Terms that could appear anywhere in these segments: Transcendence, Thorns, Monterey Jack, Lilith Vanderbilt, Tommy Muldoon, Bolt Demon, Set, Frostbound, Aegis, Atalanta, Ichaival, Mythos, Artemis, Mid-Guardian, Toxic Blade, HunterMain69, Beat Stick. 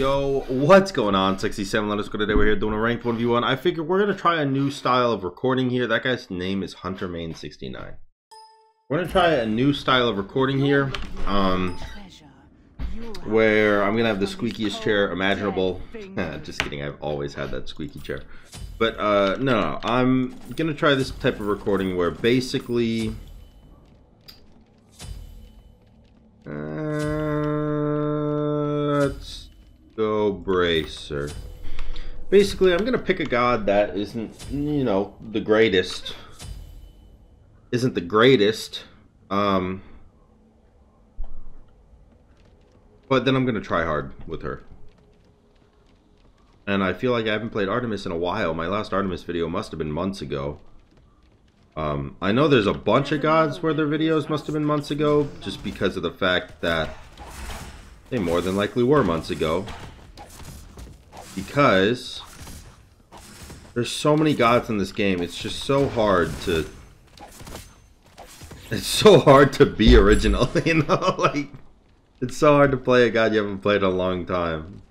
Yo, what's going on? 67, let us go. Today we're here doing a ranked 1v1. I figure we're going to try a new style of recording here. That guy's name is HunterMain69. We're going to try a new style of recording here, where I'm going to have the squeakiest chair imaginable. Just kidding, I've always had that squeaky chair. But no, I'm going to try this type of recording where basically... let's go Bracer. Basically, I'm gonna pick a god that isn't, you know, the greatest. Isn't the greatest. But then I'm gonna try hard with her. And I feel like I haven't played Artemis in a while. My last Artemis video must have been months ago. I know there's a bunch of gods where their videos must have been months ago, just because of the fact that they more than likely were months ago, because there's so many gods in this game. It's just so hard to be original, you know. Like, it's so hard to play a god you haven't played in a long time.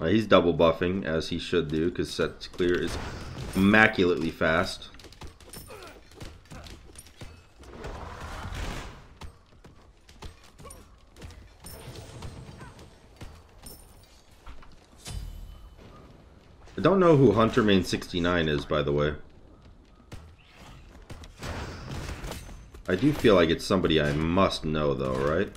He's double buffing, as he should do, because Set's clear is immaculately fast. I don't know who HunterMain69 is, by the way. I do feel like it's somebody I must know, though, right?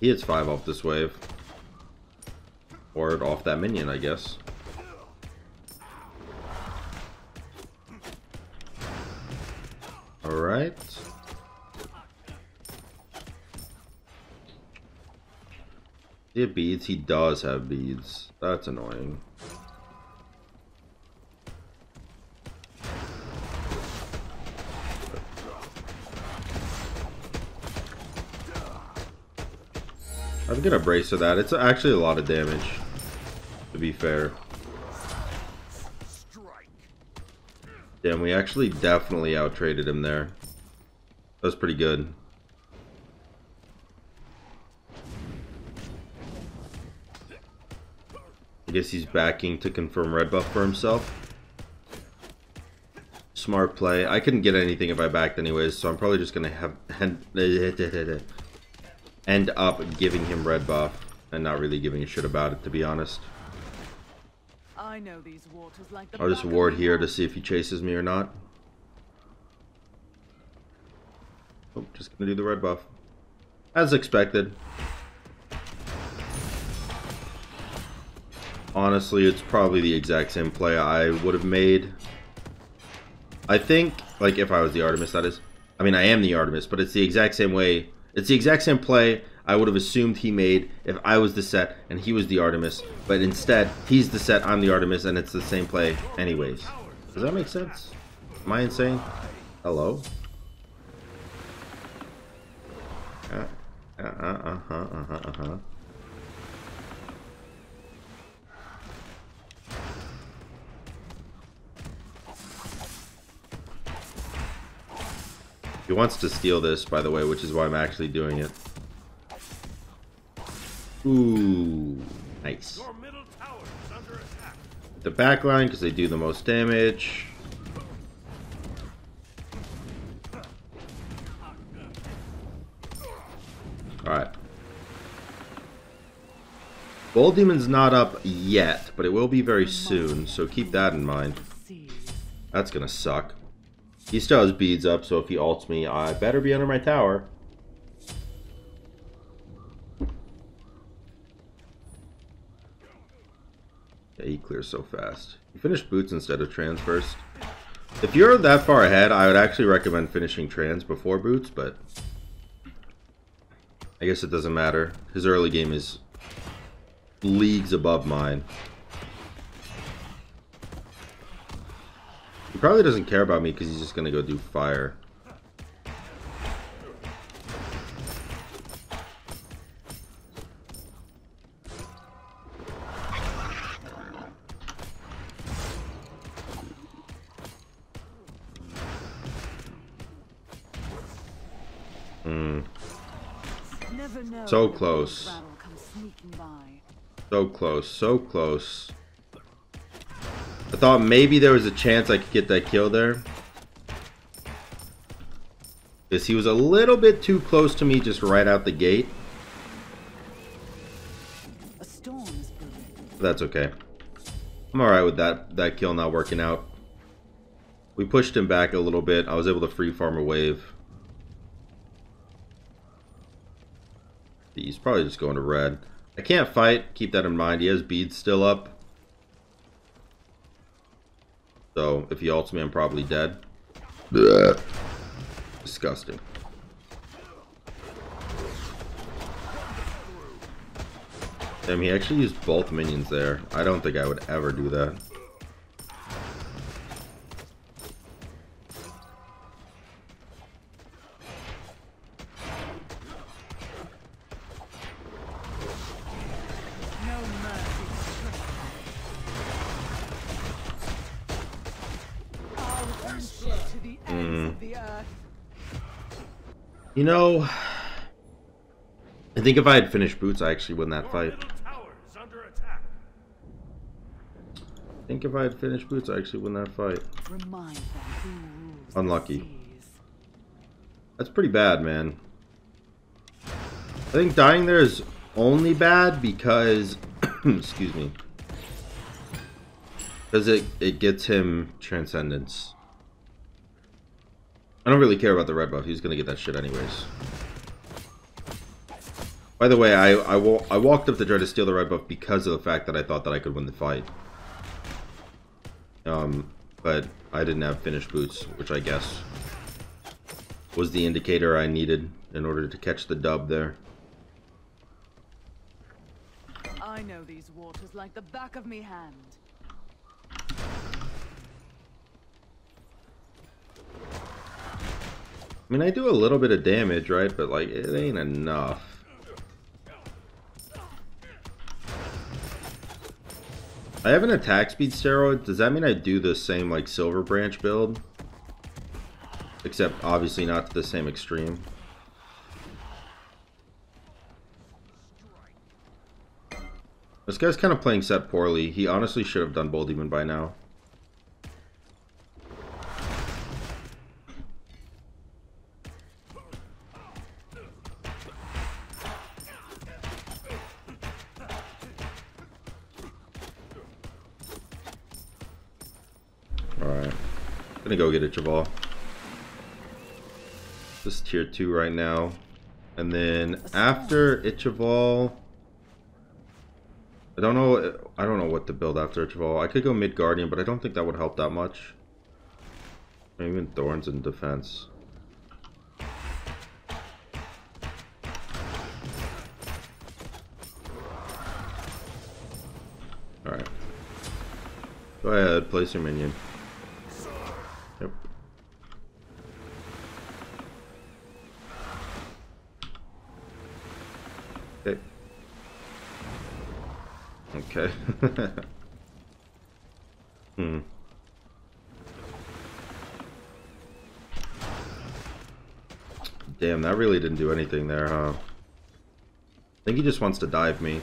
He hits 5 off this wave. Or off that minion, I guess. Alright. He has beads? He does have beads. That's annoying. I'm gonna brace of that. It's actually a lot of damage, to be fair. Damn, we actually definitely outtraded him there. That was pretty good. I guess he's backing to confirm red buff for himself. Smart play. I couldn't get anything if I backed anyways, so I'm probably just gonna have end up giving him red buff and not really giving a shit about it, to be honest. I know these waters like the... I'll just ward here to see if he chases me or not. Oh, just gonna do the red buff. As expected. Honestly, it's probably the exact same play I would have made. I think, like, if I was the Artemis, that is. I mean, I am the Artemis, but it's the exact same way. It's the exact same play I would have assumed he made if I was the Set and he was the Artemis, but instead he's the Set, I'm the Artemis, and it's the same play anyways. Does that make sense? Am I insane? Hello? He wants to steal this, by the way, which is why I'm actually doing it. Ooh, nice. The backline, because they do the most damage. Alright. Bolt Demon's not up yet, but it will be very soon, so keep that in mind. That's gonna suck. He still has beads up, so if he ults me, I better be under my tower. Yeah, he clears so fast. You finish boots instead of trans first. If you're that far ahead, I would actually recommend finishing trans before boots, but I guess it doesn't matter. His early game is leagues above mine. He probably doesn't care about me because he's just going to go do fire. So close. So close. So close. I thought maybe there was a chance I could get that kill there. Because he was a little bit too close to me just right out the gate. But that's okay. I'm alright with that kill not working out. We pushed him back a little bit. I was able to free farm a wave. He's probably just going to red. I can't fight. Keep that in mind. He has beads still up. So if he ults me, I'm probably dead. Blech. Disgusting. Damn, he actually used both minions there. I don't think I would ever do that. You know, I think if I had finished boots, I actually win that fight. I think if I had finished boots, I actually win that fight. Unlucky. That's pretty bad, man. I think dying there is only bad because, excuse me, because it gets him Transcendence. I don't really care about the red buff. He's gonna get that shit anyways. By the way, I walked up to try to steal the red buff because of the fact that I thought that I could win the fight. But I didn't have finished boots, which I guess was the indicator I needed in order to catch the dub there. I know these waters like the back of me hand. I mean, I do a little bit of damage, right? But, like, it ain't enough. I have an attack speed steroid. Does that mean I do the same, like, Silver Branch build? Except, obviously, not to the same extreme. This guy's kind of playing set poorly. He honestly should have done Bolt Demon by now. Gonna go get Ichaival. This is tier 2 right now. And then after Ichaival, I don't know what to build after Ichaival. I could go Mid-Guardian, but I don't think that would help that much. Even Thorns in defense. Alright. Go ahead, place your minion. Yep. Okay. Okay. Hmm. Damn, that really didn't do anything there, huh? I think he just wants to dive me.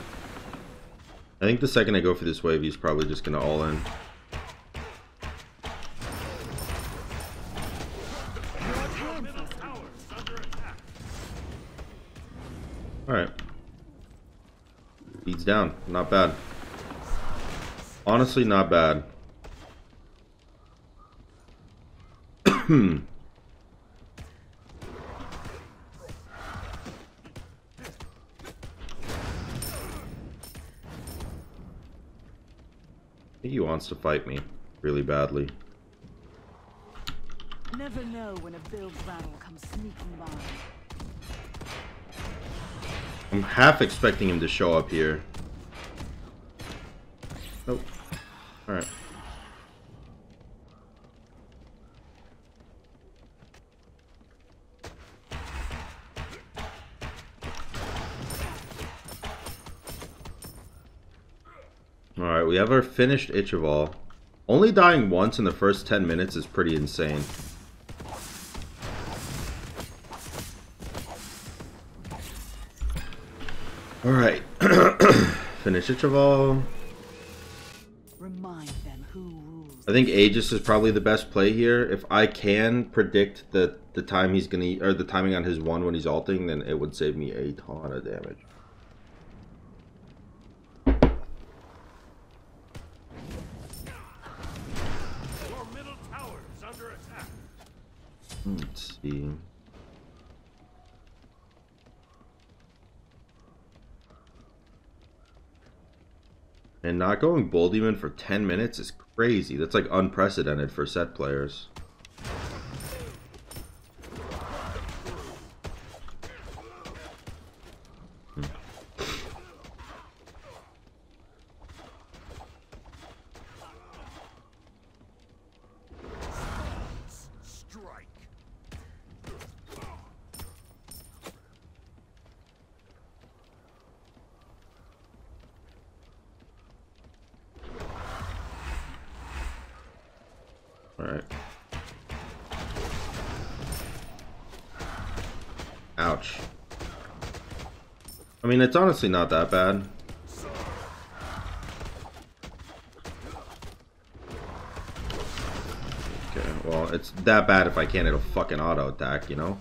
I think the second I go for this wave, he's probably just gonna all in. Down. Not bad. Honestly, not bad. He wants to fight me really badly. Never know when a build battle comes sneaking by. I'm half expecting him to show up here. Nope. Alright. Alright, we have our finished Ichaival. Only dying once in the first 10 minutes is pretty insane. Alright. Finish Ichaival. Remind them who rules. I think Aegis is probably the best play here. If I can predict the time he's gonna, or the timing on his one when he's alting, then it would save me a ton of damage. Let's see. And not going Bolt Demon for 10 minutes is crazy. That's like unprecedented for set players. Ouch. I mean, it's honestly not that bad. Okay, well, it's that bad if I can't hit a fucking auto attack, you know?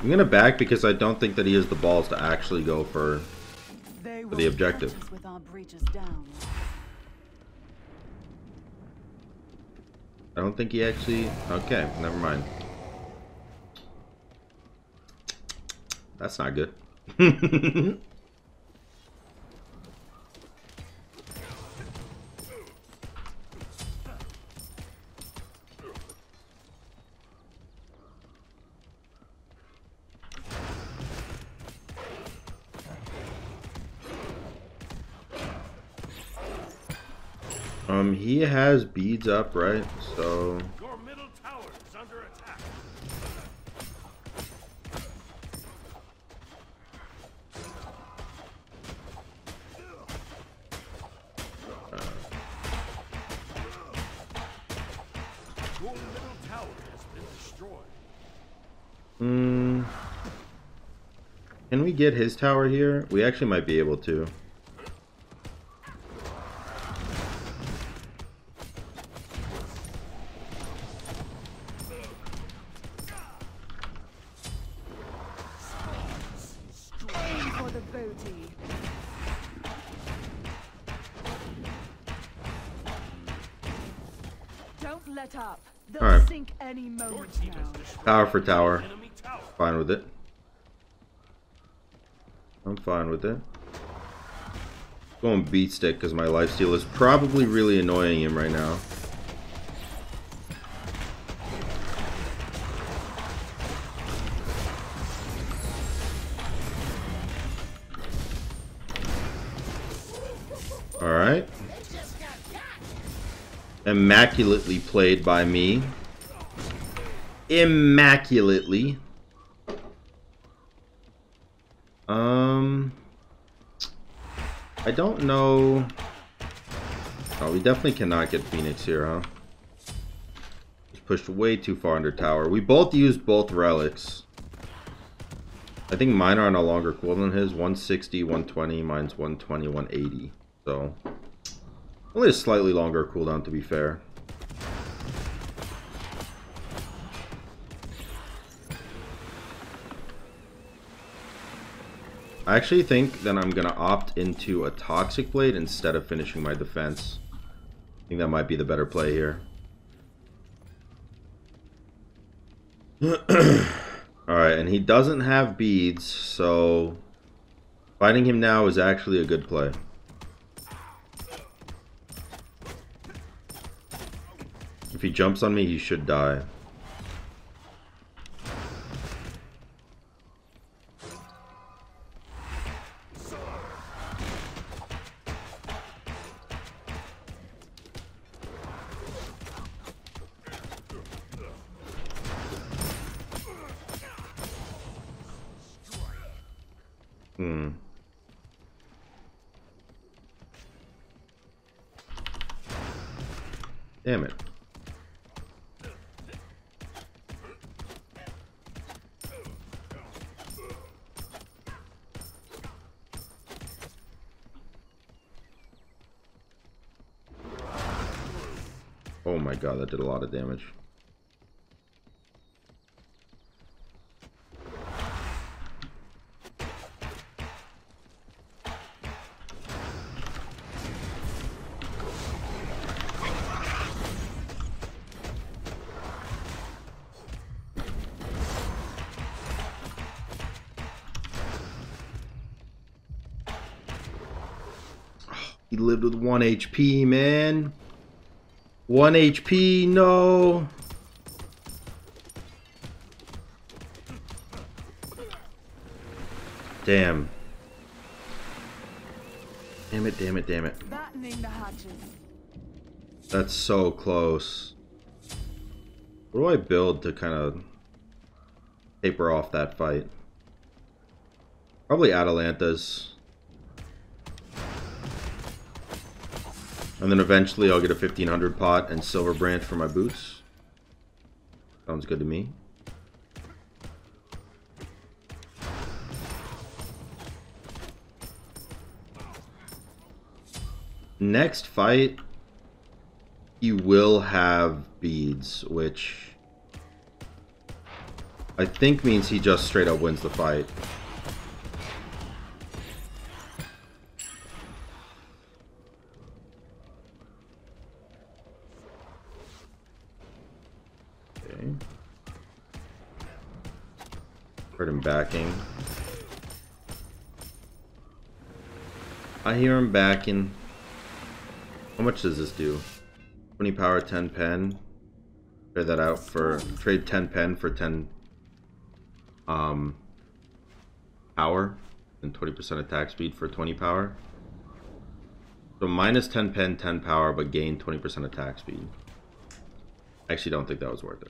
I'm gonna back because I don't think that he has the balls to actually go for the objective. I don't think he actually... Okay, never mind. That's not good. He has beads up, right? So your middle tower is under attack. Your middle tower has been destroyed. Can we get his tower here? We actually might be able to. Tower for tower. Fine with it. I'm fine with it. Going Beat Stick because my lifesteal is probably really annoying him right now. Alright. Immaculately played by me. Immaculately. I don't know. Oh, we definitely cannot get Phoenix here, huh? Just pushed way too far under tower. We both used both relics. I think mine are on a longer cool than his. 160, 120, mine's 120, 180. So only a slightly longer cooldown to be fair. I actually think that I'm going to opt into a Toxic Blade instead of finishing my defense. I think that might be the better play here. Alright, and he doesn't have beads, so fighting him now is actually a good play. If he jumps on me, he should die. Damn it. my god, that did a lot of damage. He lived with 1 HP, man. 1 HP, no. Damn. Damn it, damn it, damn it. That's so close. What do I build to kind of taper off that fight? Probably Atalanta's. And then eventually I'll get a 1500 pot and silver branch for my boots. Sounds good to me. Next fight, you will have beads, which I think means he just straight up wins the fight. Heard him backing. I hear him backing. How much does this do? 20 power, 10 pen. Trade that out for trade 10 pen for 10 power and 20% attack speed for 20 power. So minus 10 pen, 10 power, but gain 20% attack speed. I actually don't think that was worth it.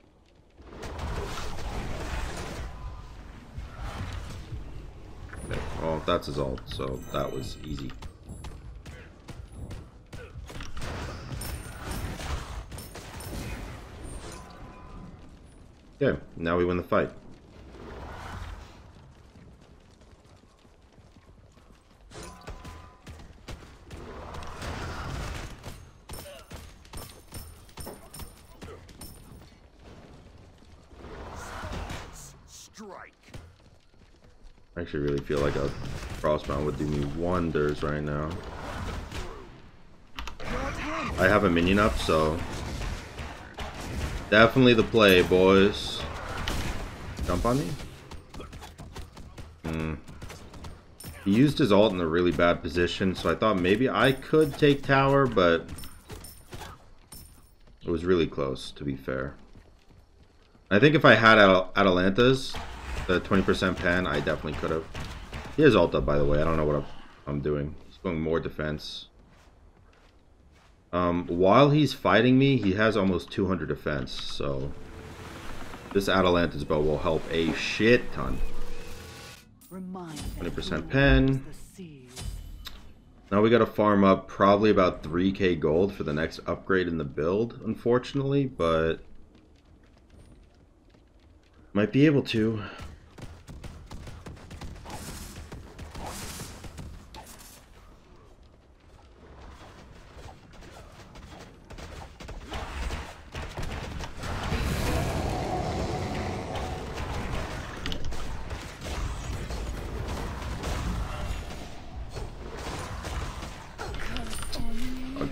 Well, that's his ult, so that was easy. Okay, now we win the fight. I really feel like a Frostbound would do me wonders right now. I have a minion up, so definitely the play, boys. Jump on me? He used his ult in a really bad position, so I thought maybe I could take tower, but it was really close, to be fair. I think if I had Atalanta's, the 20% pen, I definitely could have. He is ult up, by the way. I don't know what I'm doing. He's going more defense. While he's fighting me, he has almost 200 defense. So this Atalanta's bow will help a shit ton. 20% pen. Now we got to farm up probably about 3k gold for the next upgrade in the build, unfortunately, but might be able to.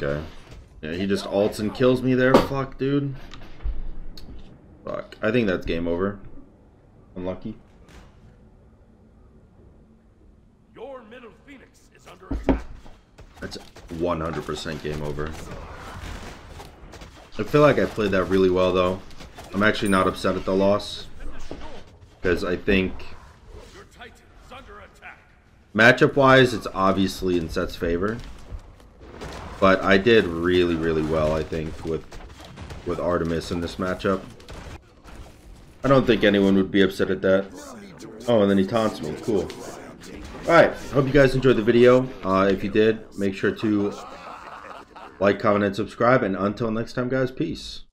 Okay. Yeah, he just ults and kills me there. Fuck, dude. Fuck. I think that's game over. Unlucky. Your middle phoenix is under attack. That's 100% game over. I feel like I played that really well, though. I'm actually not upset at the loss, because I think your titan is under attack. Matchup-wise, it's obviously in Set's favor, but I did really, really well, I think, with Artemis in this matchup. I don't think anyone would be upset at that. Oh, and then he taunts me. Cool. Alright, hope you guys enjoyed the video. If you did, make sure to like, comment, and subscribe. And until next time, guys, peace.